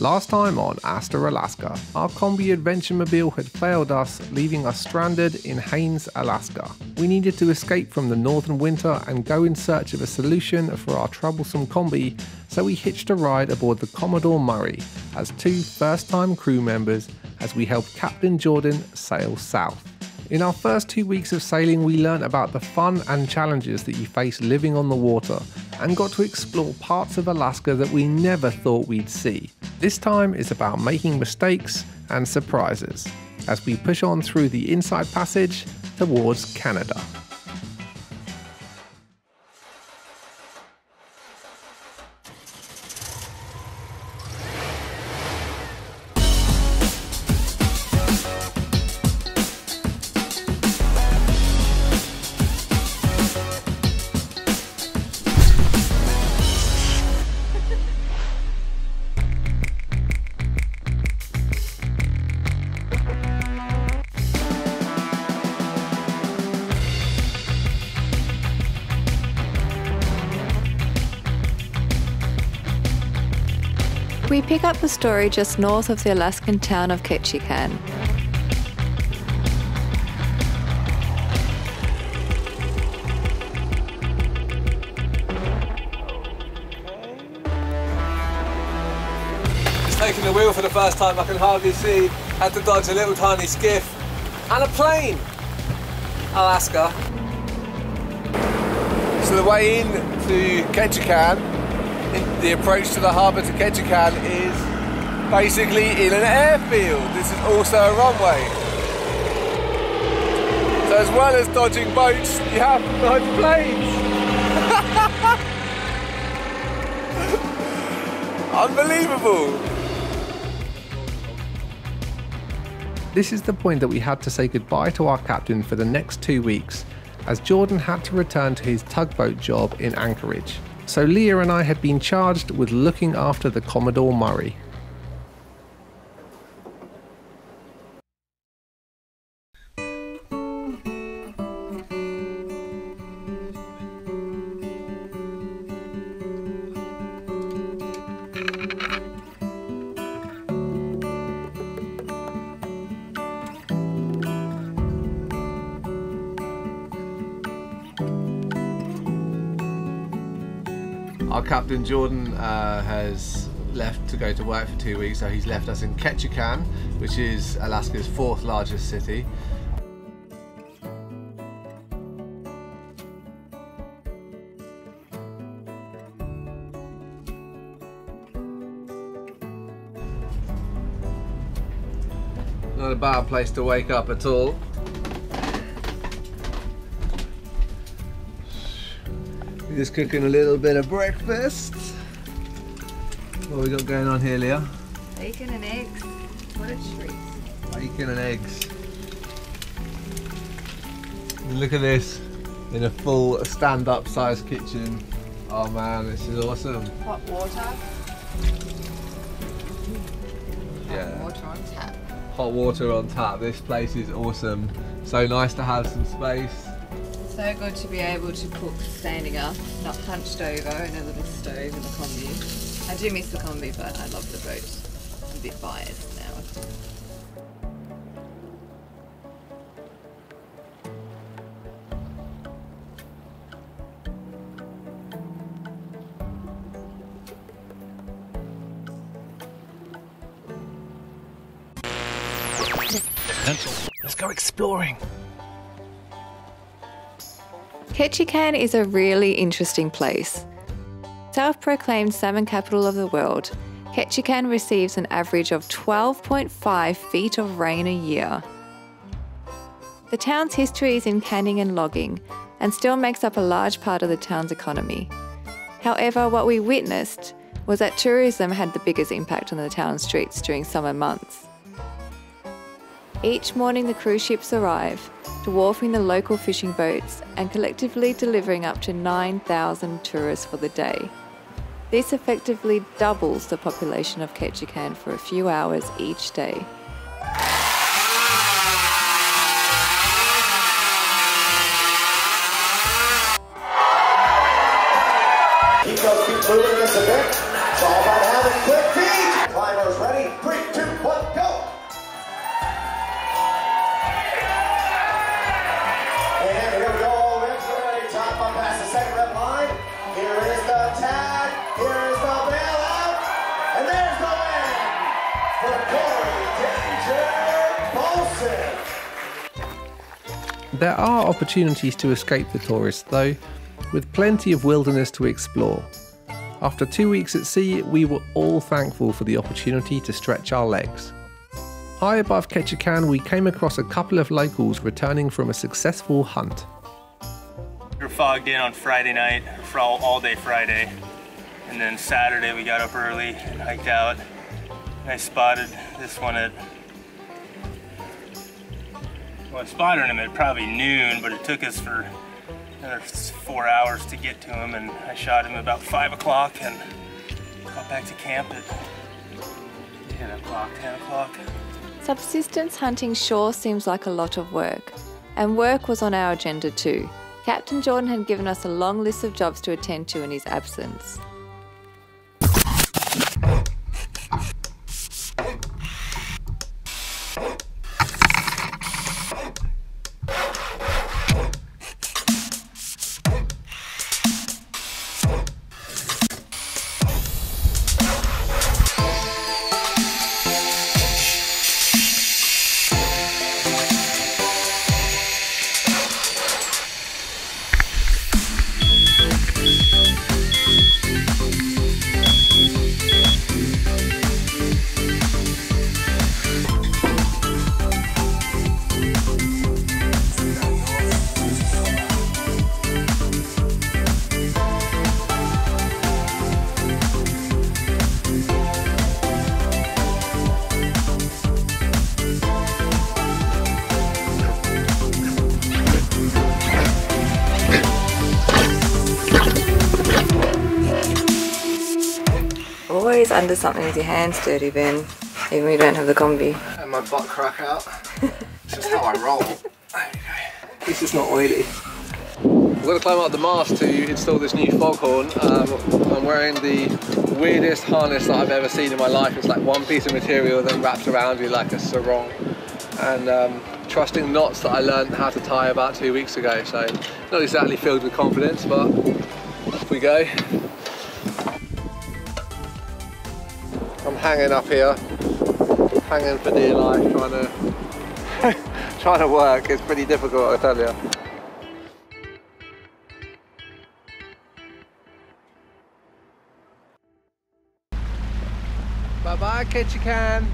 Last time on Hasta Alaska, our combi adventure-mobile had failed us, leaving us stranded in Haines, Alaska. We needed to escape from the northern winter and go in search of a solution for our troublesome combi, so we hitched a ride aboard the Commodore Murray as two first-time crew members as we helped Captain Jordan sail south. In our first 2 weeks of sailing, we learned about the fun and challenges that you face living on the water and got to explore parts of Alaska that we never thought we'd see. This time is about making mistakes and surprises as we push on through the Inside Passage towards Canada. We pick up the story just north of the Alaskan town of Ketchikan. He's taking the wheel for the first time, I can hardly see. Had to dodge a little tiny skiff and a plane. Alaska. So the way in to Ketchikan, the approach to the harbour to Ketchikan is basically in an airfield. This is also a runway. So as well as dodging boats, you have nice planes. Unbelievable. This is the point that we had to say goodbye to our captain for the next 2 weeks, as Jordan had to return to his tugboat job in Anchorage. So Leah and I had been charged with looking after the Commodore Murray. Our captain Jordan has left to go to work for 2 weeks, so he's left us in Ketchikan, which is Alaska's fourth largest city. Not a bad place to wake up at all. Just cooking a little bit of breakfast. What have we got going on here, Leah? Bacon and eggs. What a treat. Bacon and eggs. And look at this, in a full stand-up size kitchen. Oh man, this is awesome. Hot water. Yeah. Hot water on tap. Hot water on tap. This place is awesome. So nice to have some space. So good to be able to cook standing up, not hunched over, in a little stove in the combi. I do miss the combi, but I love the boat. I'm a bit biased now. Let's go exploring. Ketchikan is a really interesting place. Self-proclaimed salmon capital of the world, Ketchikan receives an average of 12.5 feet of rain a year. The town's history is in canning and logging, and still makes up a large part of the town's economy. However, what we witnessed was that tourism had the biggest impact on the town's streets during summer months. Each morning the cruise ships arrive, dwarfing the local fishing boats and collectively delivering up to 9,000 tourists for the day. This effectively doubles the population of Ketchikan for a few hours each day. Keep those feet moving just a bit. It's all about having quick feet. Climbers ready. 3, 2, 1, go. And we're going to go in for a top up past the second rep line. Here is the tag. Here is the bailout. And there's the win for Corey Danger Bolson. There are opportunities to escape the tourists, though, with plenty of wilderness to explore. After 2 weeks at sea, we were all thankful for the opportunity to stretch our legs. High above Ketchikan, we came across a couple of locals returning from a successful hunt. We were fogged in on Friday night, for all day Friday. And then Saturday we got up early, hiked out. I spotted this one at, well, I spotted him at probably noon, but it took us for another 4 hours to get to him, and I shot him about 5 o'clock and got back to camp at 10 o'clock. Subsistence hunting sure seems like a lot of work, and work was on our agenda too. Captain Jordan had given us a long list of jobs to attend to in his absence. Always under something with your hands dirty, Ben, even when you don't have the combi. And my butt crack out. It's just how I roll. This is not oily. We're going to climb up the mast to install this new foghorn. I'm wearing the weirdest harness that I've ever seen in my life. It's like one piece of material that wraps around you like a sarong. And trusting knots that I learned how to tie about 2 weeks ago. So not exactly filled with confidence, but off we go. I'm hanging up here, hanging for dear life, trying to work. It's pretty difficult, I tell you. Bye bye Ketchikan.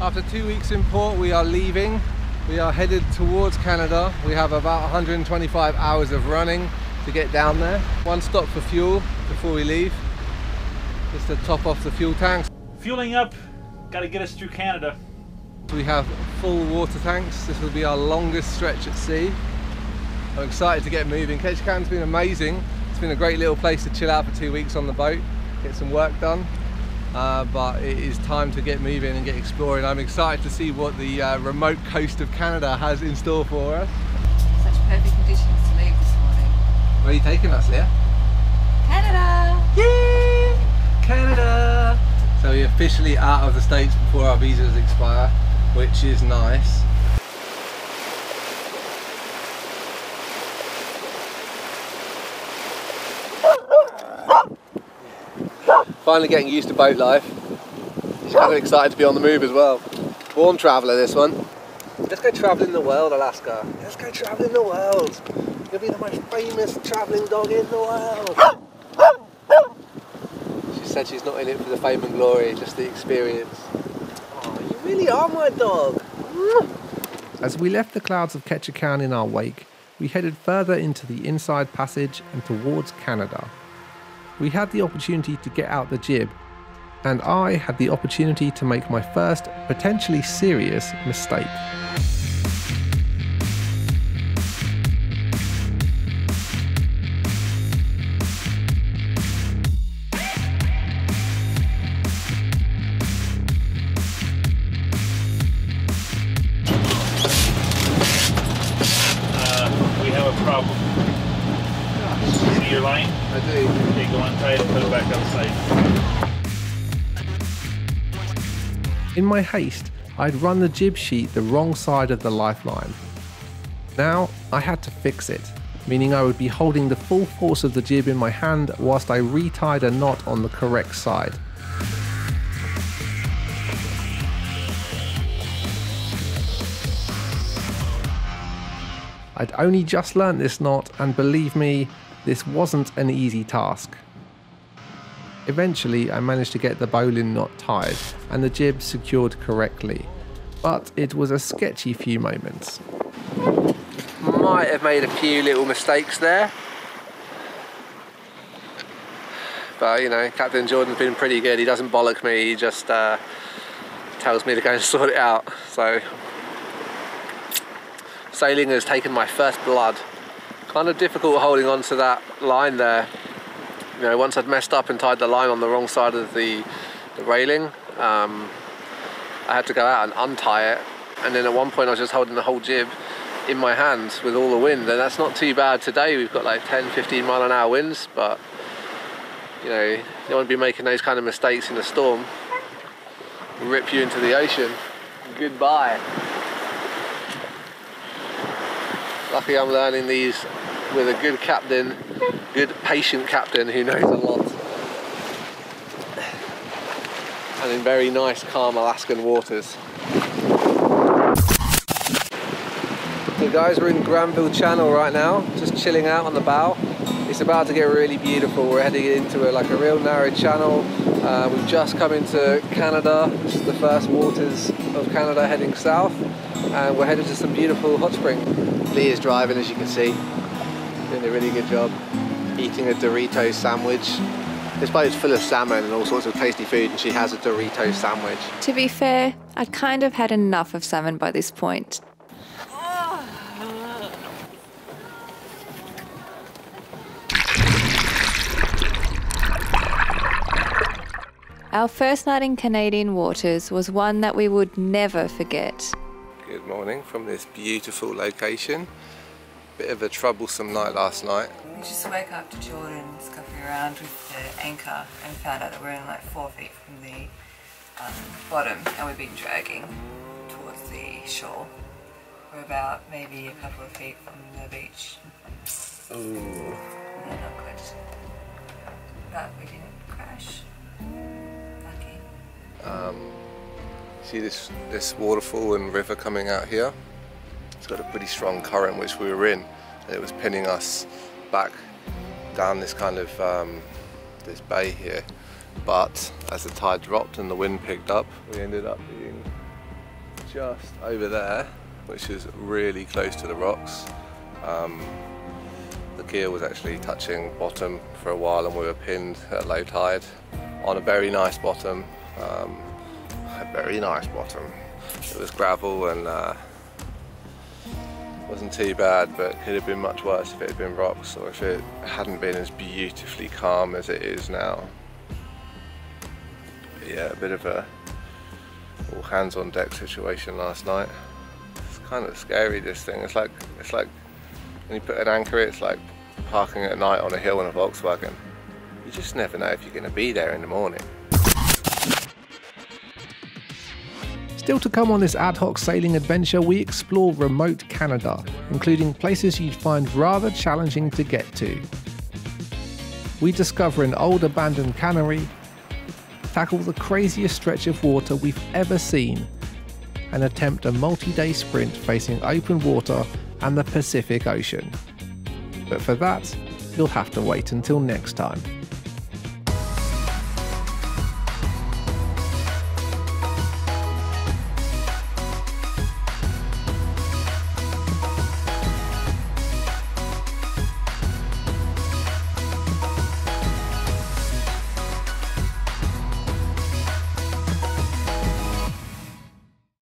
After 2 weeks in port, we are leaving. We are headed towards Canada. We have about 125 hours of running to get down there. One stop for fuel before we leave. Just to top off the fuel tanks. Fueling up, got to get us through Canada. We have full water tanks. This will be our longest stretch at sea. I'm excited to get moving. Ketchikan's been amazing. It's been a great little place to chill out for 2 weeks on the boat, get some work done. But it is time to get moving and get exploring. I'm excited to see what the remote coast of Canada has in store for us. Such perfect conditions to leave this morning. Where are you taking us, Leah? Canada! Yay! Canada! So we're officially out of the States before our visas expire, which is nice. Finally getting used to boat life. Just kind of excited to be on the move as well. Born traveller, this one. Let's go travelling the world, Alaska. Let's go travelling the world. You'll be the most famous travelling dog in the world. Said she's not in it for the fame and glory, just the experience. Oh, you really are my dog. As we left the clouds of Ketchikan in our wake, we headed further into the Inside Passage and towards Canada. We had the opportunity to get out the jib, and I had the opportunity to make my first potentially serious mistake. Problem. See your line? I do. They go on the other side. In my haste, I'd run the jib sheet the wrong side of the lifeline. Now I had to fix it, meaning I would be holding the full force of the jib in my hand whilst I retied a knot on the correct side. I'd only just learnt this knot, and believe me, this wasn't an easy task. Eventually I managed to get the bowline knot tied and the jib secured correctly, but it was a sketchy few moments. Might have made a few little mistakes there, but you know, Captain Jordan's been pretty good. He doesn't bollock me, he just tells me to go and sort it out. So sailing has taken my first blood. Kind of difficult holding on to that line there. You know, once I'd messed up and tied the line on the wrong side of the railing, I had to go out and untie it, and then at one point I was just holding the whole jib in my hands with all the wind, and that's not too bad today. We've got like 10-15 mile an hour winds, but you know, you don't want to be making those kind of mistakes in a storm. It'll rip you into the ocean. Goodbye. Luckily I'm learning these with a good captain, good patient captain who knows a lot. And in very nice, calm Alaskan waters. So guys, we're in Granville Channel right now, just chilling out on the bow. It's about to get really beautiful. We're heading into a real narrow channel. We've just come into Canada. This is the first waters of Canada heading south. And we're headed to some beautiful hot springs. Lee is driving, as you can see, doing a really good job, eating a Doritos sandwich. This boat is full of salmon and all sorts of tasty food, and she has a Doritos sandwich. To be fair, I'd kind of had enough of salmon by this point. Our first night in Canadian waters was one that we would never forget. Good morning from this beautiful location. Bit of a troublesome night last night. We just woke up to Jordan scuffing around with the anchor and found out that we're in like 4 feet from the bottom, and we've been dragging towards the shore. We're about maybe a couple of feet from the beach. Ooh. No, not good. But we didn't crash. Lucky. See this waterfall and river coming out here? It's got a pretty strong current, which we were in, and it was pinning us back down this kind of this bay here. But as the tide dropped and the wind picked up, we ended up being just over there, which is really close to the rocks. The keel was actually touching bottom for a while, and we were pinned at low tide on a very nice bottom. It was gravel and wasn't too bad, but could have been much worse if it had been rocks, or if it hadn't been as beautifully calm as it is now. But yeah, a bit of a all hands on deck situation last night. It's kind of scary, this thing. It's like when you put an anchor, it's like parking at night on a hill in a Volkswagen. You just never know if you're going to be there in the morning. Still to come on this ad hoc sailing adventure, we explore remote Canada, including places you'd find rather challenging to get to. We discover an old abandoned cannery, tackle the craziest stretch of water we've ever seen, and attempt a multi-day sprint facing open water and the Pacific Ocean. But for that, you'll have to wait until next time.